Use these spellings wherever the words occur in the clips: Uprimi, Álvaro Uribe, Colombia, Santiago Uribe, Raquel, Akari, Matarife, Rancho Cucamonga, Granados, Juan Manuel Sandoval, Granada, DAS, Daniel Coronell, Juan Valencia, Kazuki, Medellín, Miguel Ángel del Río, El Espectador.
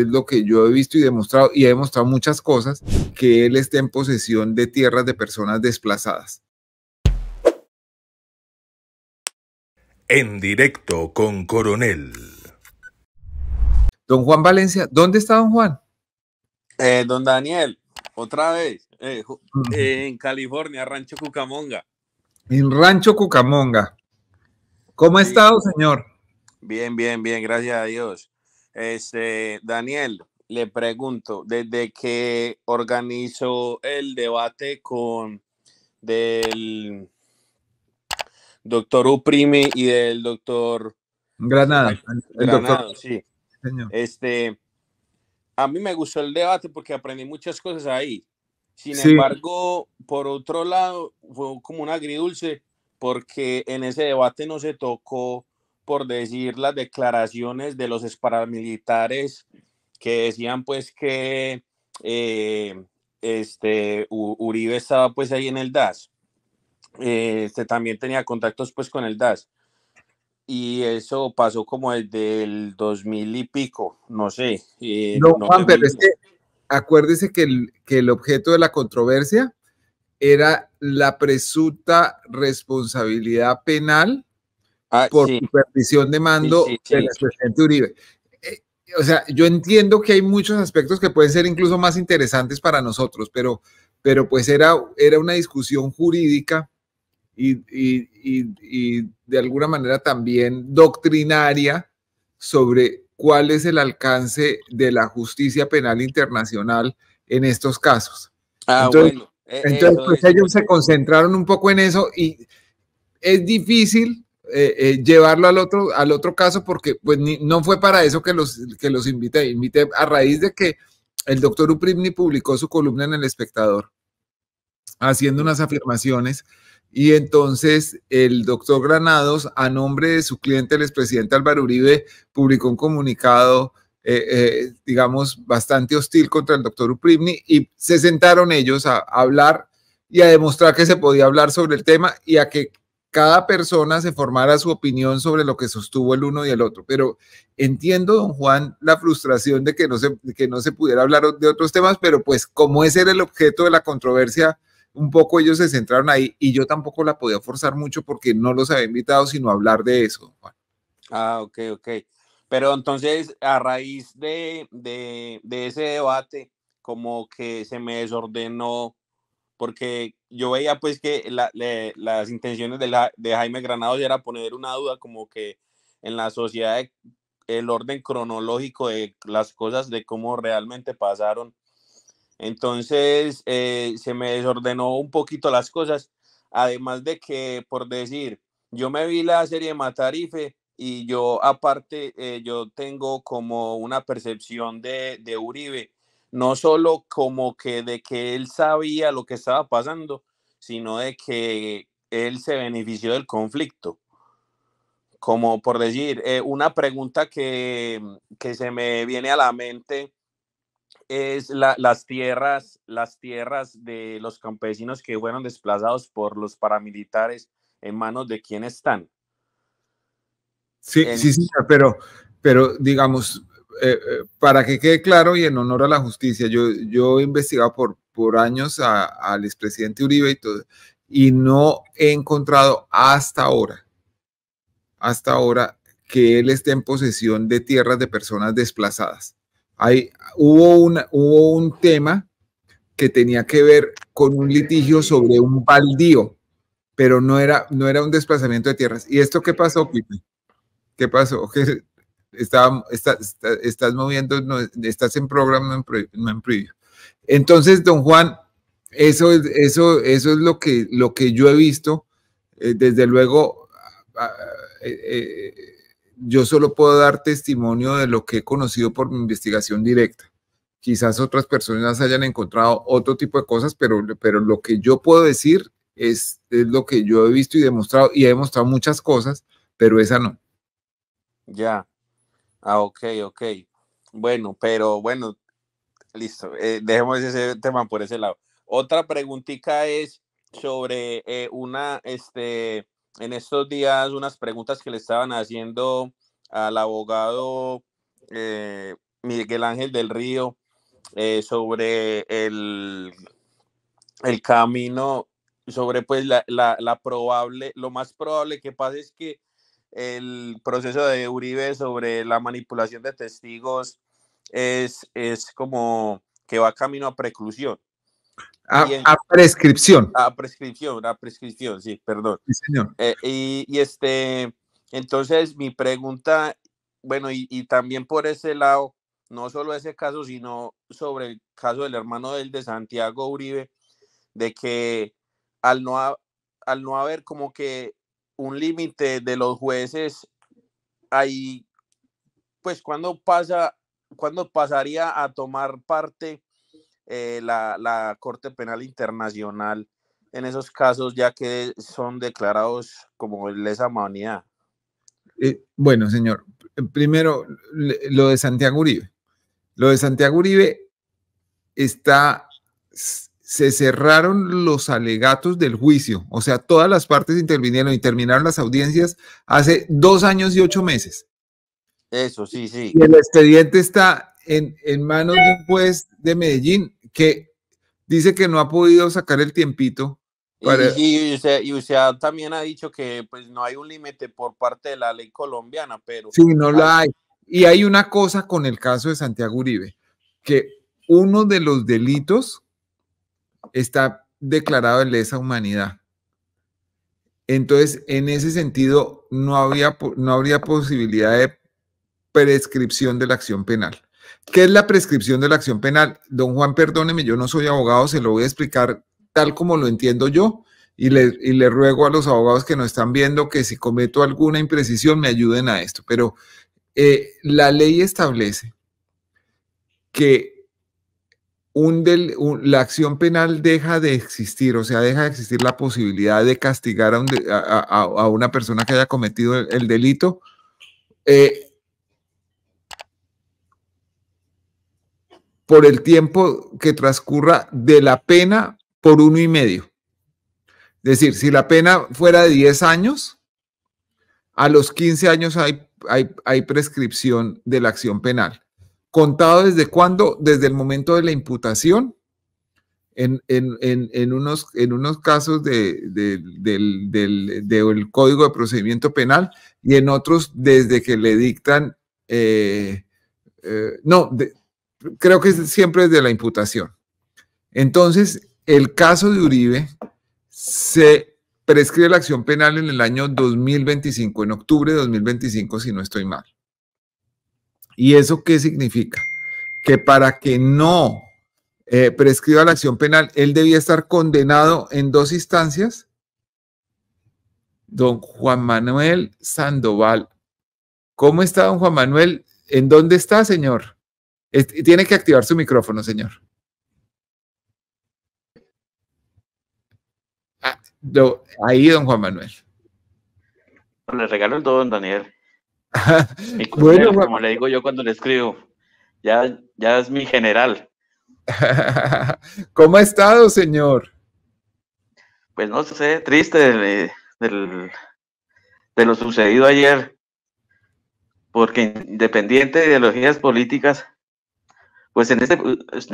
es lo que yo he visto y he demostrado muchas cosas, que él esté en posesión de tierras de personas desplazadas. En directo con Coronel. Don Juan Valencia, ¿dónde está don Juan? Don Daniel, otra vez, en California, Rancho Cucamonga. En Rancho Cucamonga. ¿Cómo ha estado, señor? Bien, bien, bien, gracias a Dios. Daniel, le pregunto, desde que organizó el debate del doctor Uprimi y del doctor Granada, sí. Señor. A mí me gustó el debate porque aprendí muchas cosas ahí. Sin embargo, por otro lado, fue como un agridulce porque en ese debate no se tocó, por decir, las declaraciones de los paramilitares que decían pues que Uribe estaba pues ahí en el DAS. También tenía contactos pues con el DAS. Y eso pasó como desde el 2000 y pico, no sé. No, Juan, pero es que acuérdese que el objeto de la controversia era la presunta responsabilidad penal por supervisión de mando del expresidente Uribe. O sea, yo entiendo que hay muchos aspectos que pueden ser incluso más interesantes para nosotros, pero pues era una discusión jurídica y de alguna manera también doctrinaria sobre cuál es el alcance de la justicia penal internacional en estos casos. Entonces ellos se concentraron un poco en eso y es difícil llevarlo al otro caso porque pues no fue para eso que los invité. Invité a raíz de que el doctor Uprimi publicó su columna en El Espectador haciendo unas afirmaciones. Y entonces el doctor Granados, a nombre de su cliente, el expresidente Álvaro Uribe, publicó un comunicado, digamos, bastante hostil contra el doctor Uprimi, y se sentaron ellos a hablar y a demostrar que se podía hablar sobre el tema y a que cada persona se formara su opinión sobre lo que sostuvo el uno y el otro. Pero entiendo, don Juan, la frustración de que no se pudiera hablar de otros temas, pero pues como ese era el objeto de la controversia, un poco ellos se centraron ahí y yo tampoco la podía forzar mucho porque no los había invitado sino a hablar de eso, Juan. Ah, ok, ok. Pero entonces a raíz de ese debate como que se me desordenó porque yo veía pues que las intenciones de Jaime Granados era poner una duda como que en la sociedad el orden cronológico de las cosas, de cómo realmente pasaron. Entonces se me desordenó un poquito las cosas, además de que, por decir, yo me vi la serie de Matarife y yo aparte, yo tengo como una percepción de Uribe, no solo como que de que él sabía lo que estaba pasando, sino de que él se benefició del conflicto. Como por decir, una pregunta que se me viene a la mente es las tierras de los campesinos que fueron desplazados por los paramilitares, ¿en manos de quién están? Sí, sí, sí, pero digamos, para que quede claro y en honor a la justicia, yo he investigado por años al expresidente Uribe y todo, y no he encontrado hasta ahora que él esté en posesión de tierras de personas desplazadas. Hubo un tema que tenía que ver con un litigio sobre un baldío, pero no era un desplazamiento de tierras. ¿Y esto qué pasó, Pipe? ¿Qué pasó? ¿Qué estás moviendo? No, estás en programa, no en preview. Entonces, don Juan, eso es lo que yo he visto. Desde luego, yo solo puedo dar testimonio de lo que he conocido por mi investigación directa. Quizás otras personas hayan encontrado otro tipo de cosas, pero lo que yo puedo decir es lo que yo he visto y he demostrado muchas cosas, pero esa no. Ya. Ah, ok, ok. Bueno, pero bueno, listo. Dejemos ese tema por ese lado. Otra preguntita es sobre en estos días, unas preguntas que le estaban haciendo al abogado Miguel Ángel del Río, sobre el camino, sobre pues la probable, lo más probable que pase es que el proceso de Uribe sobre la manipulación de testigos es como que va camino a preclusión. A prescripción. A prescripción, sí, perdón. Sí, señor. Entonces mi pregunta, bueno, y también por ese lado, no solo ese caso, sino sobre el caso del hermano del de Santiago Uribe, de que al no haber como que un límite de los jueces, ahí, pues cuando pasaría a tomar parte la Corte Penal Internacional en esos casos, ya que son declarados como lesa humanidad. Bueno, señor, primero lo de Santiago Uribe. Lo de Santiago Uribe se cerraron los alegatos del juicio, o sea, todas las partes intervinieron y terminaron las audiencias hace 2 años y 8 meses. Eso, sí, sí. Y el expediente está en manos de un juez de Medellín que dice que no ha podido sacar el tiempito. Para... Y usted también ha dicho que pues no hay un límite por parte de la ley colombiana, pero... Sí, no la hay. Y hay una cosa con el caso de Santiago Uribe, que uno de los delitos está declarado de lesa humanidad. Entonces, en ese sentido, no habría posibilidad de prescripción de la acción penal. ¿Qué es la prescripción de la acción penal? Don Juan, perdóneme, yo no soy abogado, se lo voy a explicar tal como lo entiendo yo, y le ruego a los abogados que nos están viendo que si cometo alguna imprecisión me ayuden a esto, pero la ley establece que la acción penal deja de existir, o sea, deja de existir la posibilidad de castigar a una persona que haya cometido el delito, por el tiempo que transcurra de la pena por 1,5. Es decir, si la pena fuera de 10 años, a los 15 años hay prescripción de la acción penal. ¿Contado desde cuándo? Desde el momento de la imputación, en unos casos del Código de Procedimiento Penal, y en otros desde que le dictan, creo que es siempre desde la imputación. Entonces, el caso de Uribe se prescribe la acción penal en el año 2025, en octubre de 2025, si no estoy mal. ¿Y eso qué significa? Que para que no prescriba la acción penal, él debía estar condenado en 2 instancias. Don Juan Manuel Sandoval. ¿Cómo está, don Juan Manuel? ¿En dónde está, señor? Tiene que activar su micrófono, señor. Ahí, don Juan Manuel. Le regalo el todo, don Daniel. Mi bueno, como Juan... le digo yo cuando le escribo, ya es mi general. ¿Cómo ha estado, señor? Pues no sé, triste de lo sucedido ayer, porque independiente de ideologías políticas, pues en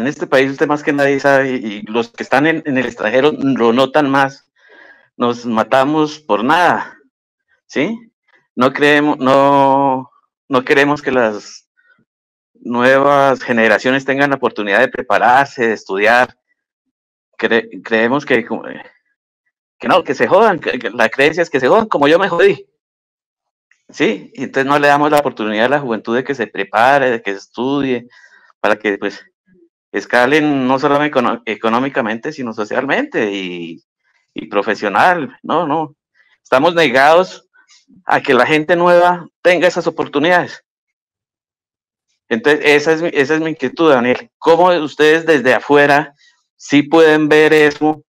este país usted más que nadie sabe, y los que están en el extranjero lo notan más, nos matamos por nada, ¿sí? No queremos que las nuevas generaciones tengan la oportunidad de prepararse, de estudiar. Creemos que se jodan, que la creencia es que se jodan como yo me jodí, ¿sí? Y entonces no le damos la oportunidad a la juventud de que se prepare, de que estudie, para que pues escalen no solamente económicamente, sino socialmente y profesional. No, estamos negados a que la gente nueva tenga esas oportunidades. Entonces esa es mi inquietud, Daniel. ¿Cómo ustedes desde afuera sí pueden ver eso?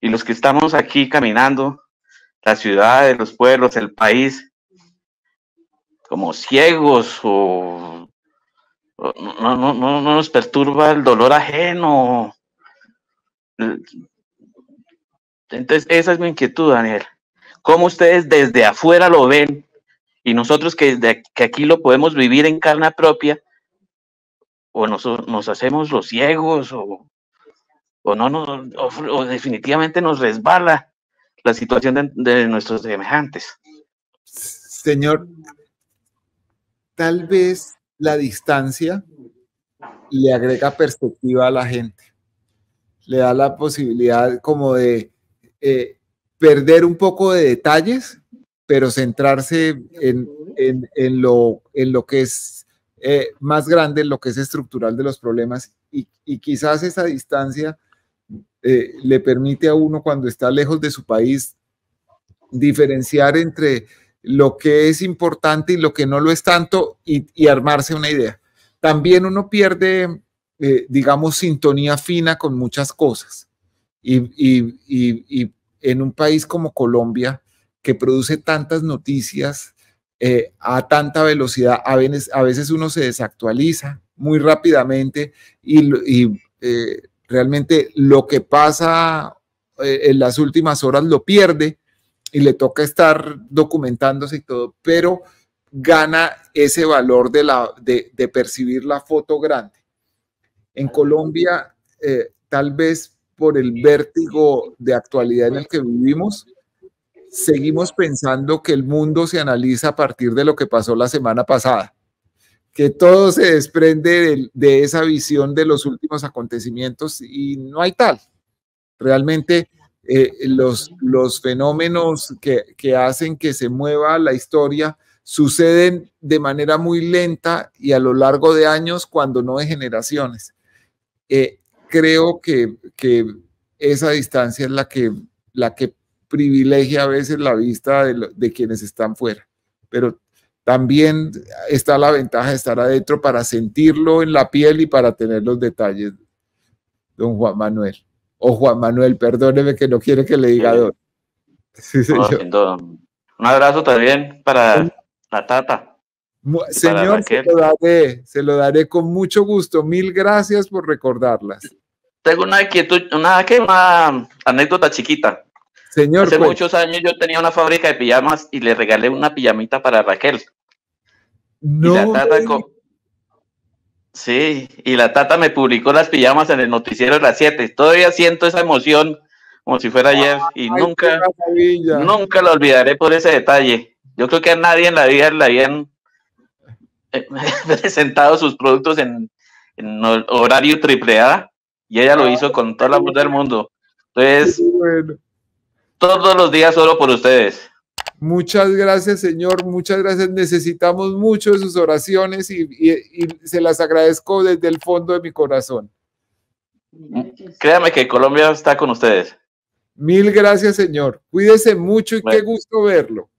Y los que estamos aquí caminando, las ciudades, los pueblos, el país, como ciegos o... No nos perturba el dolor ajeno. Entonces esa es mi inquietud, Daniel. ¿Cómo ustedes desde afuera lo ven? Y nosotros que aquí lo podemos vivir en carne propia, o nos hacemos los ciegos, o definitivamente nos resbala la situación de nuestros semejantes. Señor, tal vez la distancia le agrega perspectiva a la gente, le da la posibilidad como de perder un poco de detalles, pero centrarse en lo que es más grande, en lo que es estructural de los problemas, y quizás esa distancia le permite a uno, cuando está lejos de su país, diferenciar entre lo que es importante y lo que no lo es tanto, y armarse una idea. También uno pierde, digamos, sintonía fina con muchas cosas, y en un país como Colombia, que produce tantas noticias a tanta velocidad, a veces uno se desactualiza muy rápidamente, y realmente lo que pasa en las últimas horas lo pierde, y le toca estar documentándose y todo, pero gana ese valor de percibir la foto grande. En Colombia, tal vez por el vértigo de actualidad en el que vivimos, seguimos pensando que el mundo se analiza a partir de lo que pasó la semana pasada, que todo se desprende de esa visión de los últimos acontecimientos, y no hay tal. Realmente los fenómenos que hacen que se mueva la historia suceden de manera muy lenta y a lo largo de años, cuando no de generaciones. Creo que esa distancia es la que privilegia a veces la vista de quienes están fuera, pero también está la ventaja de estar adentro para sentirlo en la piel y para tener los detalles. Don Juan Manuel, perdóneme que no quiere que le diga don. Sí, señor. Un abrazo también para la Tata. Señor, se lo daré con mucho gusto. Mil gracias por recordarlas. Tengo una anécdota chiquita. Señor, hace muchos años yo tenía una fábrica de pijamas y le regalé una pijamita para Raquel. No. Sí, y la Tata me publicó las pijamas en el noticiero de las 7. Todavía siento esa emoción como si fuera ayer, y nunca lo olvidaré por ese detalle. Yo creo que a nadie en la vida le habían presentado sus productos en horario AAA, y ella lo hizo con toda la voz del mundo. Entonces, bueno, todos los días solo por ustedes. Muchas gracias, señor, muchas gracias. Necesitamos mucho de sus oraciones, y se las agradezco desde el fondo de mi corazón. Créame que Colombia está con ustedes. Mil gracias, señor. Cuídese mucho, y bueno, qué gusto verlo.